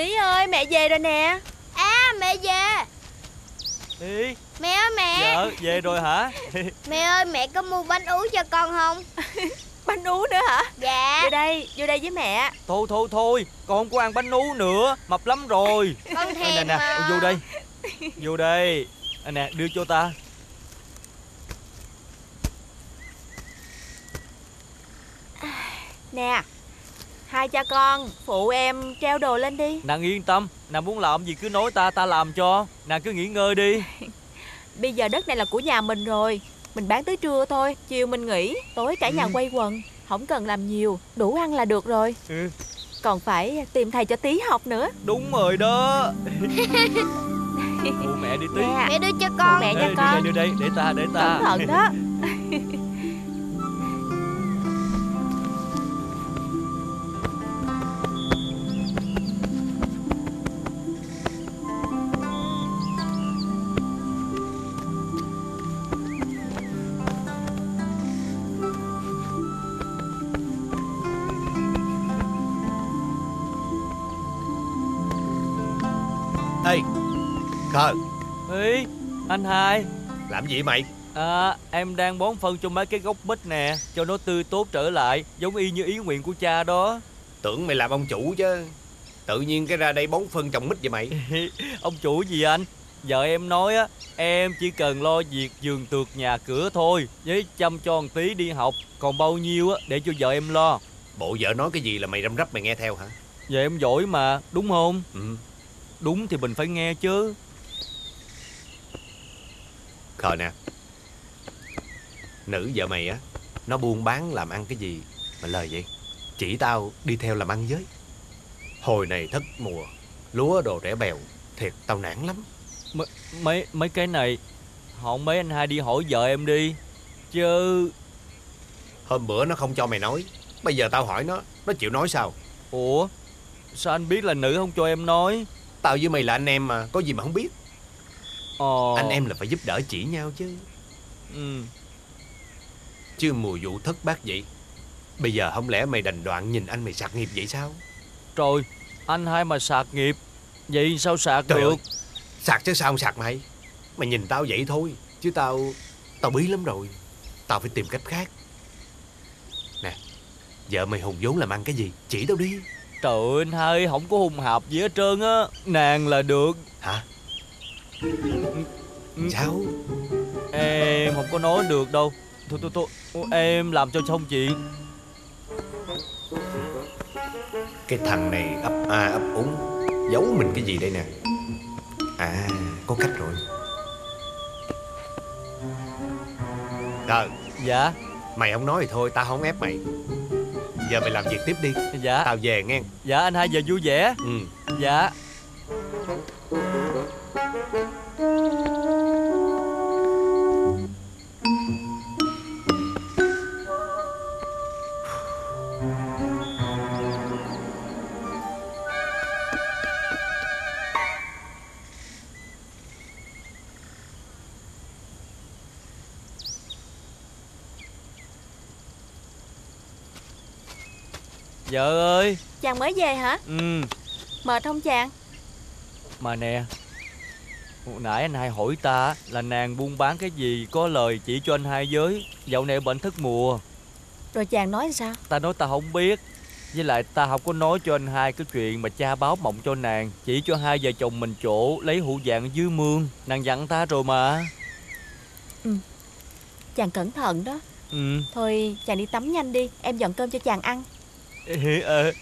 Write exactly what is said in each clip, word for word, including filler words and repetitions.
Tí ơi, mẹ về rồi nè. À, mẹ về. Tí. Mẹ ơi mẹ. Dạ, về rồi hả? Mẹ ơi, mẹ có mua bánh ú cho con không? Bánh ú nữa hả? Dạ. Vô đây, vô đây với mẹ. Thôi thôi thôi, con không có ăn bánh ú nữa, mập lắm rồi. Con thèm nè, nè, mà. Vô đây. Vô đây. À, nè, đưa cho ta. Nè, hai cha con phụ em treo đồ lên đi. Nàng yên tâm, nàng muốn làm gì cứ nói ta, ta làm cho. Nàng cứ nghỉ ngơi đi. Bây giờ đất này là của nhà mình rồi, mình bán tới trưa thôi, chiều mình nghỉ, tối cả nhà ừ. quay quần. Không cần làm nhiều, đủ ăn là được rồi. ừ. Còn phải tìm thầy cho Tí học nữa. Đúng rồi đó. Phụ mẹ đi Tí. Mẹ đưa cho con. Phụ mẹ nha con. Đưa đây, đưa đây, để ta, để ta. Cẩn thận đó. Khờ. Ý, anh hai. Làm gì mày? À, em đang bón phân cho mấy cái gốc mít nè, cho nó tươi tốt trở lại, giống y như ý nguyện của cha đó. Tưởng mày làm ông chủ chứ, tự nhiên cái ra đây bón phân trồng mít vậy mày. Ông chủ gì anh? Vợ em nói á, em chỉ cần lo việc vườn tược nhà cửa thôi, với chăm cho một Tí đi học, còn bao nhiêu á để cho vợ em lo. Bộ vợ nói cái gì là mày răm rắp mày nghe theo hả? Vậy em giỏi mà, đúng không? Ừ. Đúng thì mình phải nghe chứ. Khờ nè, nữ vợ mày á, nó buôn bán làm ăn cái gì mà lời vậy? Chỉ tao đi theo làm ăn với. Hồi này thất mùa, lúa đồ rẻ bèo, thiệt tao nản lắm. M mấy mấy cái này, họn mấy anh hai đi hỏi vợ em đi. Chứ hôm bữa nó không cho mày nói, bây giờ tao hỏi nó, nó chịu nói sao? Ủa, sao anh biết là nữ không cho em nói? Tao với mày là anh em mà, có gì mà không biết. Ờ... Anh em là phải giúp đỡ chỉ nhau chứ. ừ. Chứ mùa vụ thất bát vậy, bây giờ không lẽ mày đành đoạn nhìn anh mày sạc nghiệp vậy sao? Trời, anh hai mà sạc nghiệp vậy sao sạc Trời được ơi, sạc chứ sao không sạc mày. Mày nhìn tao vậy thôi, chứ tao Tao bí lắm rồi. Tao phải tìm cách khác. Nè, vợ mày hùng vốn làm ăn cái gì, chỉ tao đi. Trời ơi anh hai, không có hùng hạp gì hết trơn á. Nàng là được. Hả? Sao? Em không có nói được đâu. Thôi thôi thôi, em làm cho xong chuyện. Cái thằng này ấp a ấp úng, giấu mình cái gì đây nè. À, có cách rồi. Trời. Dạ. Mày không nói thì thôi, tao không ép mày. Giờ mày làm việc tiếp đi. Dạ. Tao về nghe. Dạ, anh hai về vui vẻ. Ừ. Dạ. Vợ ơi. Chàng mới về hả? Ừ. Mệt không chàng? Mà nè, hồi nãy anh hai hỏi ta là nàng buôn bán cái gì có lời chỉ cho anh hai với. Dạo này bệnh thất mùa. Rồi chàng nói sao? Ta nói ta không biết. Với lại ta không có nói cho anh hai cái chuyện mà cha báo mộng cho nàng, chỉ cho hai vợ chồng mình chỗ lấy hũ vàng ở dưới mương. Nàng dặn ta rồi mà. Ừ. Chàng cẩn thận đó. Ừ. Thôi chàng đi tắm nhanh đi, em dọn cơm cho chàng ăn. Ờ.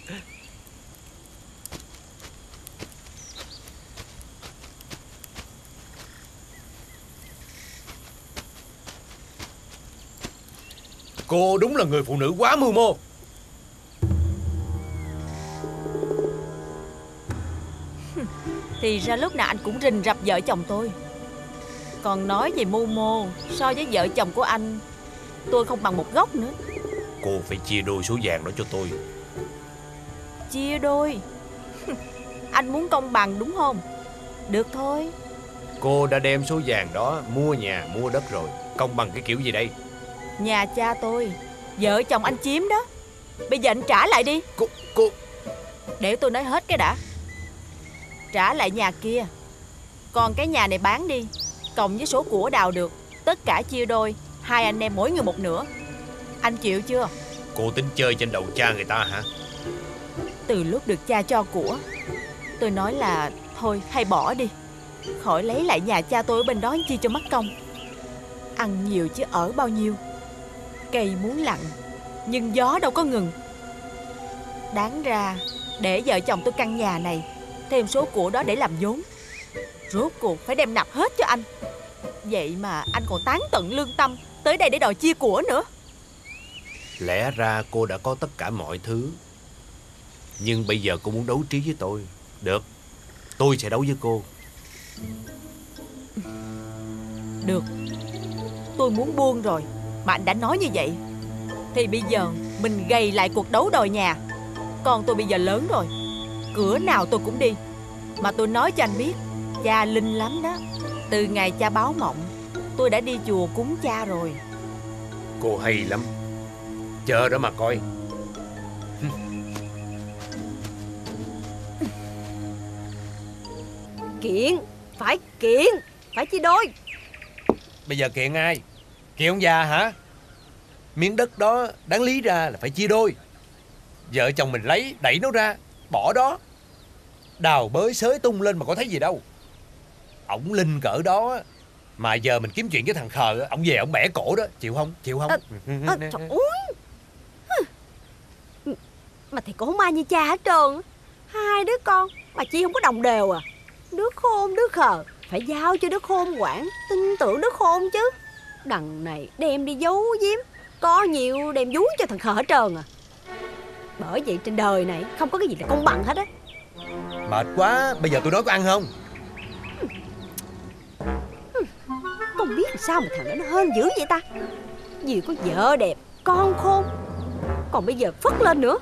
Cô đúng là người phụ nữ quá mưu mô. Thì ra lúc nào anh cũng rình rập vợ chồng tôi. Còn nói về mưu mô, so với vợ chồng của anh, tôi không bằng một góc nữa. Cô phải chia đôi số vàng đó cho tôi. Chia đôi? Anh muốn công bằng đúng không? Được thôi. Cô đã đem số vàng đó mua nhà mua đất rồi, công bằng cái kiểu gì đây? Nhà cha tôi, vợ chồng anh chiếm đó. Bây giờ anh trả lại đi. Cô, cô... Để tôi nói hết cái đã. trả lại nhà kia. Còn cái nhà này bán đi, cộng với số của đào được, tất cả chia đôi, hai anh em mỗi người một nửa. Anh chịu chưa? Cô tính chơi trên đầu cha người ta hả? Từ lúc được cha cho của, tôi nói là thôi hay bỏ đi, khỏi lấy lại nhà cha tôi ở bên đó chi cho mất công. Ăn nhiều chứ ở bao nhiêu. Cây muốn lặng nhưng gió đâu có ngừng. Đáng ra để vợ chồng tôi căn nhà này, thêm số của đó để làm vốn, rốt cuộc phải đem nạp hết cho anh. Vậy mà anh còn tán tận lương tâm tới đây để đòi chia của nữa. Lẽ ra cô đã có tất cả mọi thứ, nhưng bây giờ cô muốn đấu trí với tôi. Được, tôi sẽ đấu với cô. Được, tôi muốn buông rồi mà anh đã nói như vậy, thì bây giờ mình gầy lại cuộc đấu đòi nhà. Con tôi bây giờ lớn rồi, cửa nào tôi cũng đi. Mà tôi nói cho anh biết, cha linh lắm đó. Từ ngày cha báo mộng, tôi đã đi chùa cúng cha rồi. Cô hay lắm, chờ đó mà coi. Kiện, phải kiện, phải chia đôi. Bây giờ kiện ai? Kiện ông già hả? Miếng đất đó đáng lý ra là phải chia đôi. Vợ chồng mình lấy, đẩy nó ra, bỏ đó. Đào bới xới tung lên mà có thấy gì đâu. Ổng linh cỡ đó mà giờ mình kiếm chuyện với thằng khờ, ổng về ổng bẻ cổ đó. Chịu không? Chịu không? À, à, trời ơi. Mà thì cũng không ai như cha hết trơn. Hai đứa con mà chi không có đồng đều à. Đứa khôn đứa khờ, phải giao cho đứa khôn quản, tin tưởng đứa khôn chứ. Đằng này đem đi giấu giếm, có nhiều đem vú cho thằng khờ hết trơn à. Bởi vậy trên đời này không có cái gì là công bằng hết á. Mệt quá, bây giờ tụi nó có ăn không? Không biết làm sao mà thằng đó nó hên dữ vậy ta. Vì có vợ đẹp, con khôn, còn bây giờ phất lên nữa,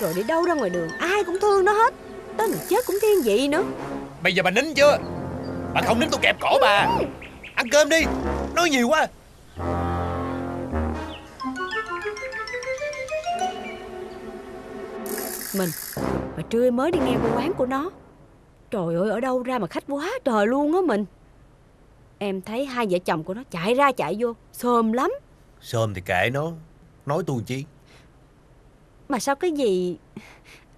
rồi đi đâu ra ngoài đường ai cũng thương nó hết. Tới người chết cũng thiên vị nữa. Bây giờ bà nín chưa? Bà không nín tôi kẹp cổ bà. Ăn cơm đi, nói nhiều quá. Mình mà trưa mới đi nghe qua quán của nó. Trời ơi, ở đâu ra mà khách quá trời luôn á mình. Em thấy hai vợ chồng của nó chạy ra chạy vô xồm lắm. Xồm thì kệ nó, nói tôi chi. Mà sao cái gì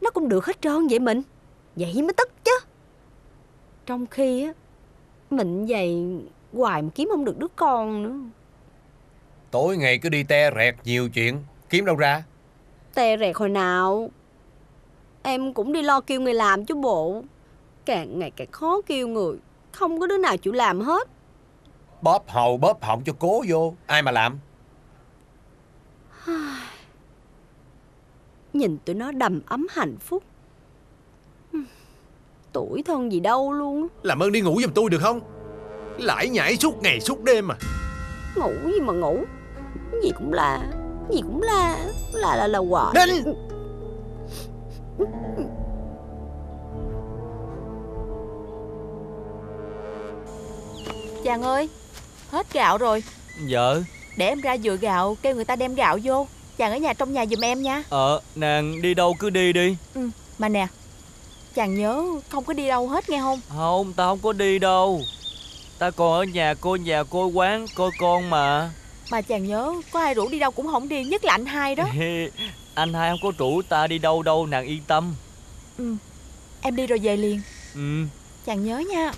nó cũng được hết trơn vậy mình. Vậy mới tức chứ. Trong khi á, mình vậy hoài mà kiếm không được đứa con nữa. Tối ngày cứ đi te rẹt nhiều chuyện, kiếm đâu ra. Te rẹt hồi nào. Em cũng đi lo kêu người làm chứ bộ. Càng ngày càng khó kêu người, không có đứa nào chịu làm hết. Bóp hầu bóp họng cho cố vô, ai mà làm. Nhìn tụi nó đầm ấm hạnh phúc, tuổi thân gì đâu luôn. Làm ơn đi ngủ giùm tôi được không? Lải nhải suốt ngày suốt đêm mà. Ngủ gì mà ngủ, gì cũng la, gì cũng la, la la la hoài. Đinh! Chàng ơi, hết gạo rồi. Vợ, để em ra dựa gạo, kêu người ta đem gạo vô. Chàng ở nhà trong nhà giùm em nha. Ờ, nàng đi đâu cứ đi đi. Ừ, mà nè, chàng nhớ không có đi đâu hết nghe không? Không, ta không có đi đâu. Ta còn ở nhà cô nhà cô quán coi con mà. Mà chàng nhớ, có ai rủ đi đâu cũng không đi, nhất là anh hai đó. Anh hai không có rủ ta đi đâu đâu, nàng yên tâm. Ừ, em đi rồi về liền. Ừ. Chàng nhớ nha.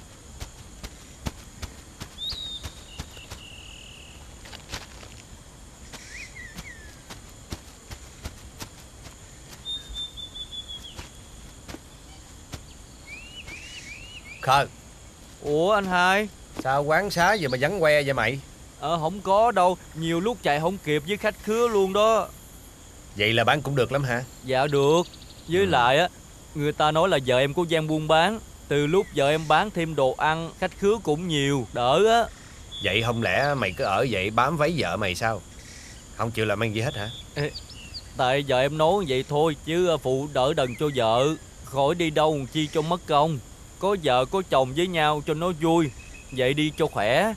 Khờ. Ủa anh hai, sao quán xá vậy mà vắng que vậy mày? Ờ không có đâu, nhiều lúc chạy không kịp với khách khứa luôn đó. Vậy là bán cũng được lắm hả? Dạ được. Với ừ. lại á, người ta nói là vợ em có gian buôn bán. Từ lúc vợ em bán thêm đồ ăn, khách khứa cũng nhiều, đỡ á. Vậy không lẽ mày cứ ở vậy bám váy vợ mày sao? Không chịu làm ăn gì hết hả? Ê, tại vợ em nói vậy thôi, chứ phụ đỡ đần cho vợ, khỏi đi đâu còn chi cho mất công. Có vợ có chồng với nhau cho nó vui, vậy đi cho khỏe.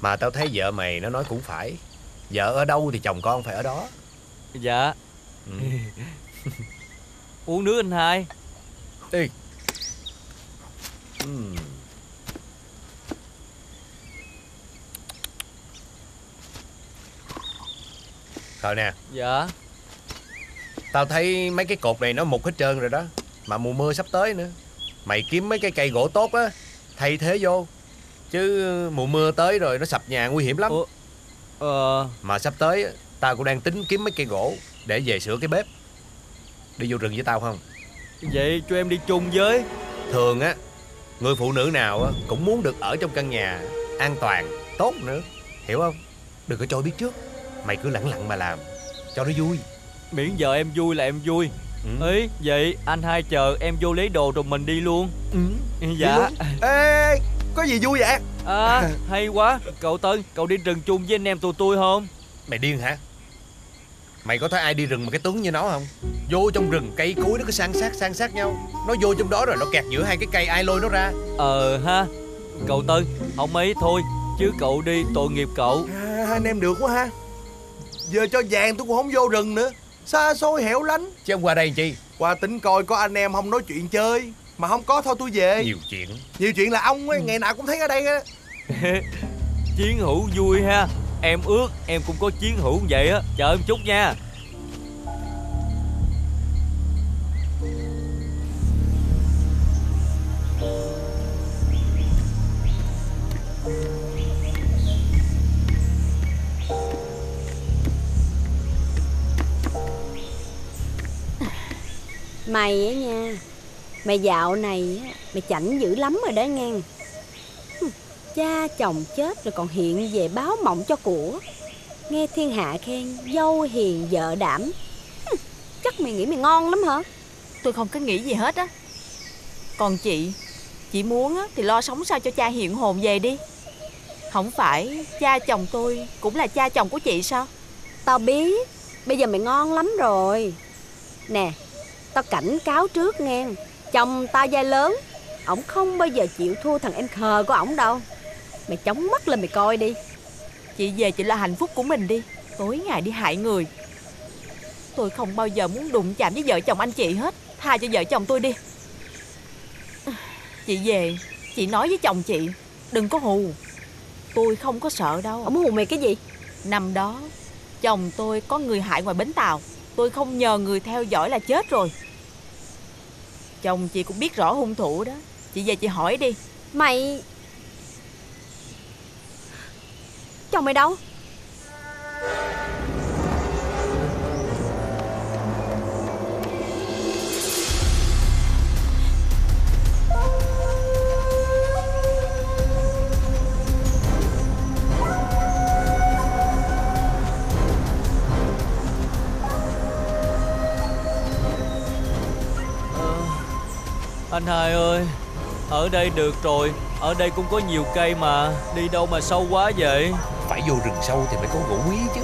Mà tao thấy vợ mày nó nói cũng phải, vợ ở đâu thì chồng con phải ở đó. Dạ. Ừ. Uống nước anh hai. Ê, Hmm. Thôi nè. Dạ. Tao thấy mấy cái cột này nó mục hết trơn rồi đó. Mà mùa mưa sắp tới nữa, mày kiếm mấy cái cây gỗ tốt á thay thế vô, chứ mùa mưa tới rồi nó sập nhà nguy hiểm lắm. Ủa? Ờ... Mà sắp tới tao cũng đang tính kiếm mấy cây gỗ để về sửa cái bếp. Đi vô rừng với tao không? Vậy cho em đi chung với. Thường á, người phụ nữ nào á cũng muốn được ở trong căn nhà an toàn, tốt nữa, hiểu không? Đừng có cho biết trước. Mày cứ lẳng lặng mà làm cho nó vui. Miễn giờ em vui là em vui. Ừ. Ý vậy anh hai chờ em vô lấy đồ rồi mình đi luôn. Ừ. Dạ. Ê, có gì vui vậy? À, hay quá. Cậu Tân, cậu đi rừng chung với anh em tụi tôi không? Mày điên hả? Mày có thấy ai đi rừng mà cái tướng như nó không? Vô trong rừng cây cối nó cứ san sát san sát nhau. Nó vô trong đó rồi nó kẹt giữa hai cái cây, ai lôi nó ra? Ờ ha. Cậu Tân, không ấy thôi, chứ cậu đi tội nghiệp cậu. À, anh em được quá ha. Giờ cho vàng tôi cũng không vô rừng nữa, xa xôi hẻo lánh. Chứ em qua đây làm chi? Qua tính coi có anh em không nói chuyện chơi. Mà không có thôi tôi về. Nhiều chuyện. Nhiều chuyện là ông ấy, ngày nào cũng thấy ở đây á. Chiến hữu vui ha. Em ước em cũng có chiến hữu như vậy á. Chờ em chút nha. Mày á nha, mày dạo này á, mày chảnh dữ lắm rồi đó nghe. Cha chồng chết rồi còn hiện về báo mộng cho của. Nghe thiên hạ khen dâu hiền vợ đảm. Chắc mày nghĩ mày ngon lắm hả? Tôi không có nghĩ gì hết á. Còn chị, chị muốn á thì lo sống sao cho cha hiện hồn về đi. Không phải cha chồng tôi cũng là cha chồng của chị sao? Tao biết, bây giờ mày ngon lắm rồi. Nè, tao cảnh cáo trước nghe, chồng tao dai lớn, ổng không bao giờ chịu thua thằng em khờ của ổng đâu. Mày chống mắt lên mày coi đi. Chị về chị là hạnh phúc của mình đi, tối ngày đi hại người. Tôi không bao giờ muốn đụng chạm với vợ chồng anh chị hết. Tha cho vợ chồng tôi đi. Chị về chị nói với chồng chị, đừng có hù. Tôi không có sợ đâu. Ổng hù mày cái gì? Năm đó chồng tôi có người hại ngoài bến tàu, tôi không nhờ người theo dõi là chết rồi. Chồng chị cũng biết rõ hung thủ đó. Chị về chị hỏi đi. Mày... chồng mày đâu? Anh hai ơi, ở đây được rồi, ở đây cũng có nhiều cây mà, đi đâu mà sâu quá vậy? Phải vô rừng sâu thì mới có gỗ quý chứ.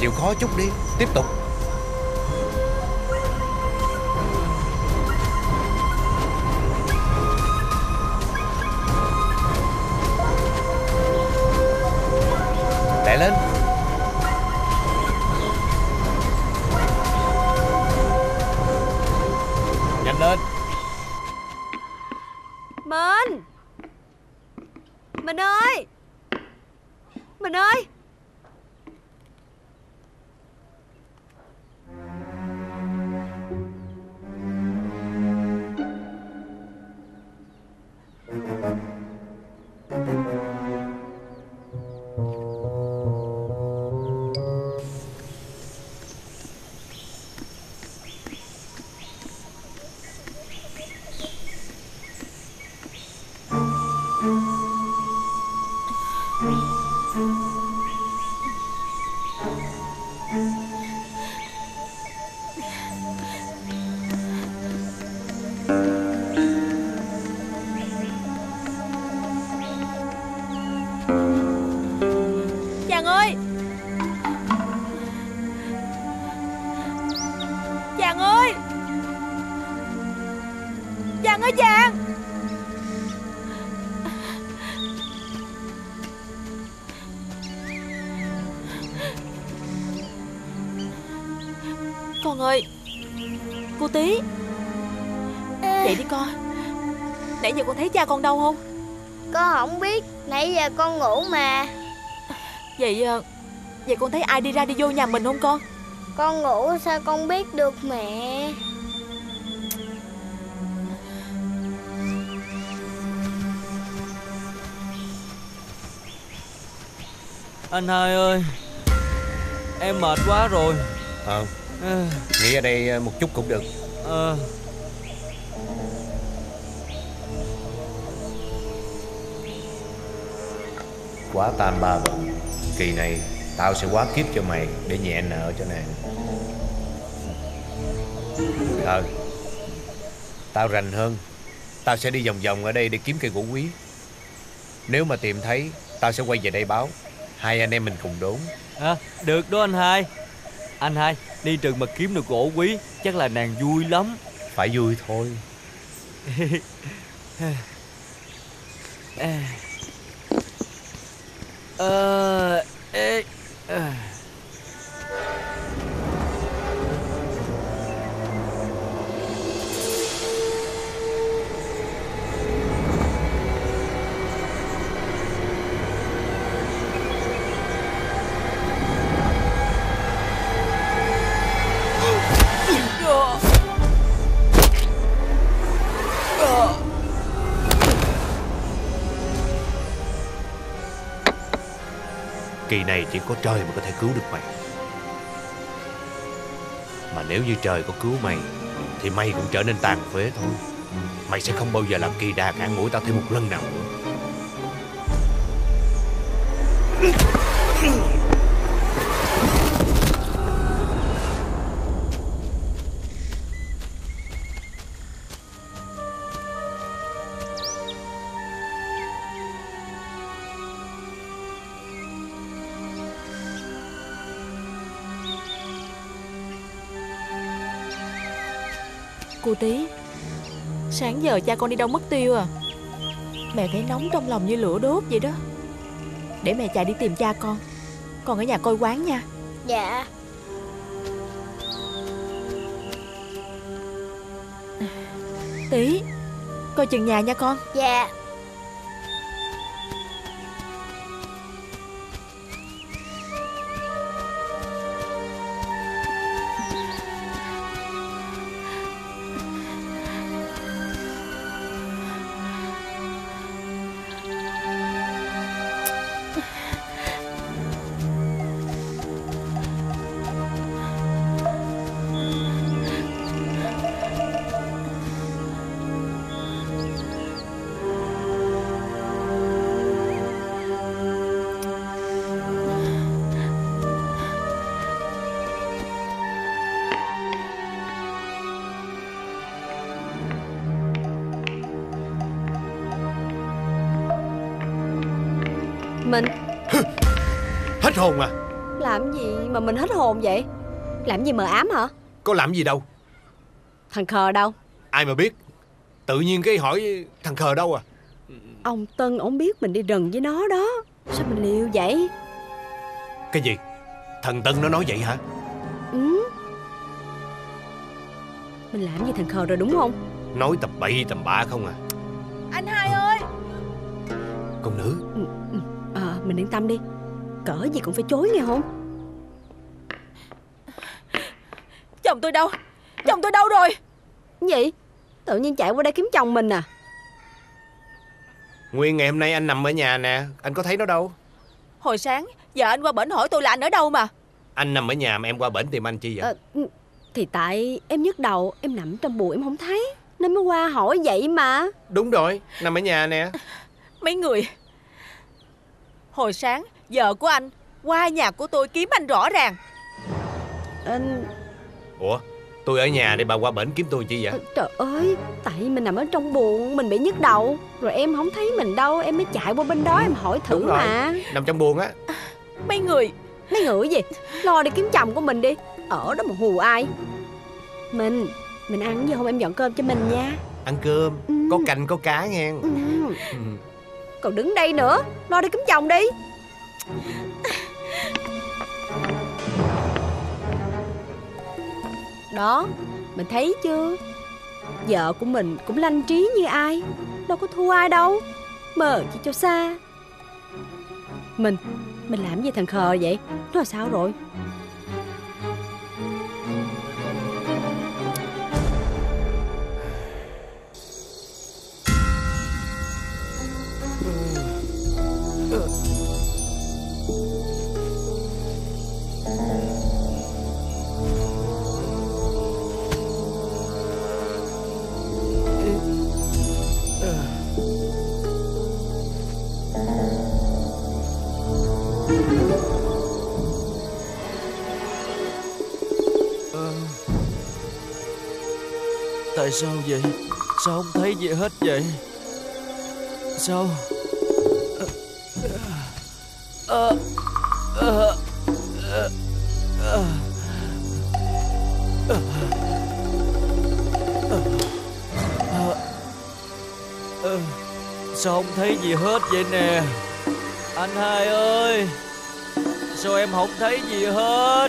Chịu khó chút đi, tiếp tục. Lẹ lên. Nhanh lên. Mình Mình ơi Mình ơi ơi, cô Tí. Vậy đi con. Nãy giờ con thấy cha con đâu không? Con không biết, nãy giờ con ngủ mà. Vậy Vậy con thấy ai đi ra đi vô nhà mình không con? Con ngủ sao con biết được mẹ. Anh hai ơi, em mệt quá rồi. Ờ à, nghỉ ở đây một chút cũng được. Ờ à. Quá tam ba bận. Kỳ này tao sẽ quá kiếp cho mày để nhẹ nợ cho nàng. Ờ, tao rành hơn, tao sẽ đi vòng vòng ở đây để kiếm cây gỗ quý. Nếu mà tìm thấy, tao sẽ quay về đây báo. Hai anh em mình cùng đốn. À, được đó anh hai. Anh hai, đi rừng mà kiếm được gỗ quý, chắc là nàng vui lắm. Phải vui thôi. Ờ... Ê... À. Kỳ này chỉ có trời mà có thể cứu được mày. Mà nếu như trời có cứu mày thì mày cũng trở nên tàn phế thôi. Mày sẽ không bao giờ làm kỳ đà cản mũi tao thêm một lần nào nữa. Cô Tí, sáng giờ cha con đi đâu mất tiêu à? Mẹ thấy nóng trong lòng như lửa đốt vậy đó. Để mẹ chạy đi tìm cha con. Con ở nhà coi quán nha. Dạ. Tí, coi chừng nhà nha con. Dạ. Mình hết hồn à? Làm gì mà mình hết hồn vậy? Làm gì mờ ám hả? Có làm gì đâu. Thằng khờ đâu? Ai mà biết. Tự nhiên cái hỏi thằng khờ đâu à. Ông Tân ổng biết mình đi rừng với nó đó. Sao mình liều vậy? Cái gì? Thằng Tân nó nói vậy hả? Ừ. Mình làm gì thằng khờ rồi đúng không? Nói tầm bậy tầm bạ không à. Anh hai à. ơi. Con nữ. Ừ. Mình yên tâm đi, cỡ gì cũng phải chối nghe không? Chồng tôi đâu? Chồng tôi đâu rồi? Gì? Tự nhiên chạy qua đây kiếm chồng mình à? Nguyên ngày hôm nay anh nằm ở nhà nè, anh có thấy nó đâu? Hồi sáng giờ anh qua bển hỏi tôi là anh ở đâu mà. Anh nằm ở nhà mà em qua bển tìm anh chi vậy? À, thì tại em nhức đầu, em nằm trong bụi em không thấy nên mới qua hỏi vậy mà. Đúng rồi, nằm ở nhà nè. Mấy người. Hồi sáng giờ của anh qua nhà của tôi kiếm anh rõ ràng. Anh... Ủa, tôi ở nhà để bà qua bển kiếm tôi chi vậy? Trời ơi, tại mình nằm ở trong buồng, mình bị nhức đầu. Rồi em không thấy mình đâu, em mới chạy qua bên đó em hỏi thử. Đúng rồi, mà nằm trong buồng á. Mấy người. Mấy người gì? Lo đi kiếm chồng của mình đi. Ở đó mà hù ai. Mình Mình ăn gì không? Em dọn cơm cho mình nha. Ăn cơm, ừ. Có canh có cá nghe. Ừ. Ừ. Còn đứng đây nữa, lo đi kiếm chồng đi. Đó, mình thấy chưa? Vợ của mình cũng lanh trí như ai. đâu có thua ai đâu. Mờ chị cho xa. Mình Mình làm gì thằng khờ vậy? Nó là sao rồi? Tại sao vậy? Sao không thấy gì hết vậy? Sao? À, à, à, à, à, à. Sao không thấy gì hết vậy nè? Anh hai ơi, sao em không thấy gì hết?